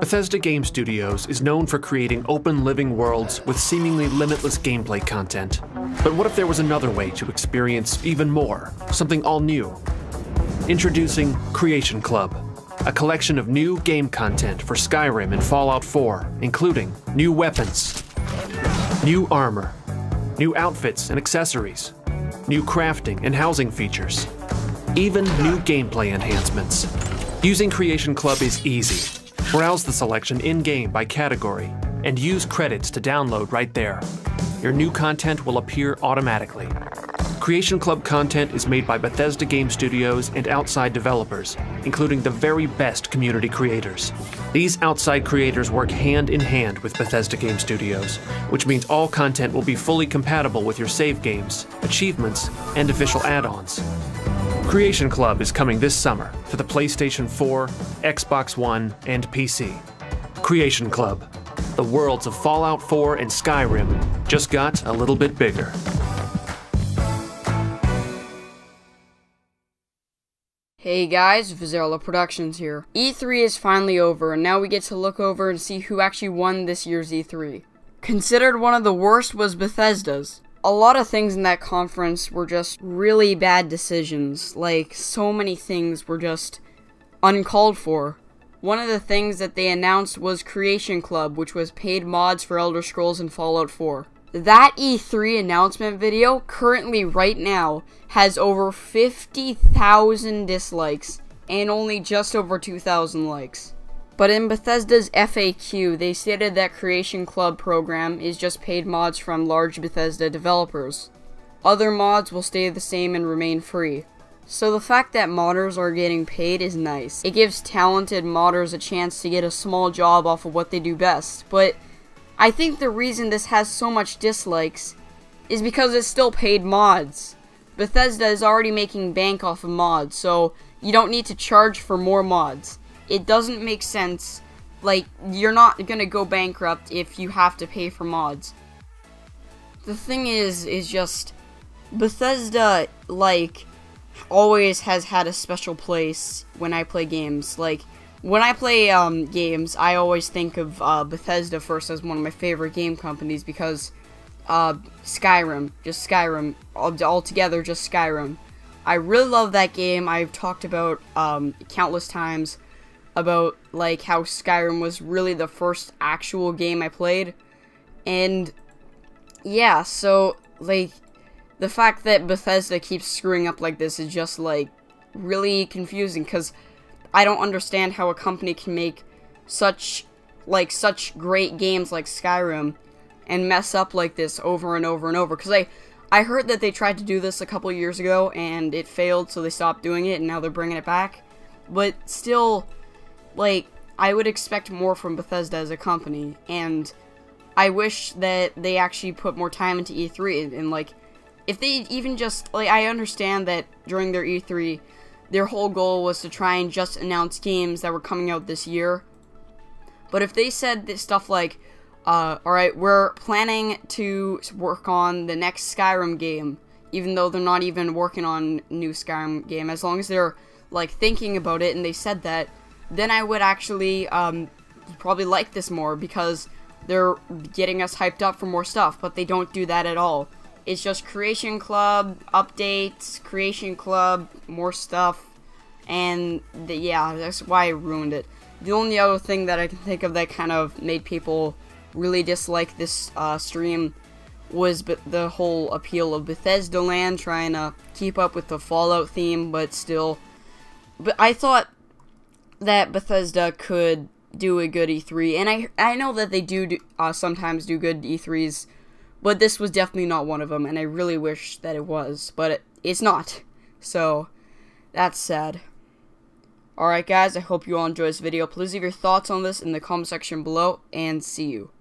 Bethesda Game Studios is known for creating open living worlds with seemingly limitless gameplay content. But what if there was another way to experience even more, something all new? Introducing Creation Club, a collection of new game content for Skyrim and Fallout 4, including new weapons, new armor, new outfits and accessories, new crafting and housing features, even new gameplay enhancements. Using Creation Club is easy. Browse the selection in-game by category and use credits to download right there. Your new content will appear automatically. Creation Club content is made by Bethesda Game Studios and outside developers, including the very best community creators. These outside creators work hand in hand with Bethesda Game Studios, which means all content will be fully compatible with your save games, achievements, and official add-ons. Creation Club is coming this summer to the PlayStation 4, Xbox One, and PC. Creation Club, the worlds of Fallout 4 and Skyrim just got a little bit bigger. Hey guys, Vezerlo Productions here. E3 is finally over, and now we get to look over and see who actually won this year's E3. Considered one of the worst was Bethesda's. A lot of things in that conference were just really bad decisions, like so many things were just uncalled for. One of the things that they announced was Creation Club, which was paid mods for Elder Scrolls and Fallout 4. That E3 announcement video, currently right now, has over 50,000 dislikes and only just over 2,000 likes. But in Bethesda's FAQ, they stated that Creation Club program is just paid mods from large Bethesda developers. Other mods will stay the same and remain free. So the fact that modders are getting paid is nice. It gives talented modders a chance to get a small job off of what they do best, but I think the reason this has so much dislikes is because it's still paid mods. Bethesda is already making bank off of mods, so you don't need to charge for more mods. It doesn't make sense. Like, you're not gonna go bankrupt if you have to pay for mods. The thing is just, Bethesda, like, always has had a special place when I play games. Like, when I play games, I always think of Bethesda first as one of my favorite game companies because Skyrim, just Skyrim, altogether just Skyrim. I really love that game. I've talked about countless times about like how Skyrim was really the first actual game I played, and yeah, so like the fact that Bethesda keeps screwing up like this is just like really confusing, because I don't understand how a company can make such great games like Skyrim and mess up like this over and over and over, because I heard that they tried to do this a couple years ago and it failed, so they stopped doing it and now they're bringing it back, but still, like, I would expect more from Bethesda as a company, and I wish that they actually put more time into E3, and like, if they even just, like, I understand that during their E3, their whole goal was to try and just announce games that were coming out this year, but if they said this stuff like, alright, we're planning to work on the next Skyrim game, even though they're not even working on new Skyrim game, as long as they're, like, thinking about it, and they said that, then I would actually probably like this more, because they're getting us hyped up for more stuff, but they don't do that at all. It's just Creation Club, updates, Creation Club, more stuff, and yeah, that's why I ruined it. The only other thing that I can think of that kind of made people really dislike this stream was the whole appeal of Bethesda Land, trying to keep up with the Fallout theme, but still. But I thought that Bethesda could do a good E3, and I know that they do sometimes do good E3s, but this was definitely not one of them, and I really wish that it was, but it's not, so that's sad. Alright guys, I hope you all enjoyed this video. Please leave your thoughts on this in the comment section below, and see you.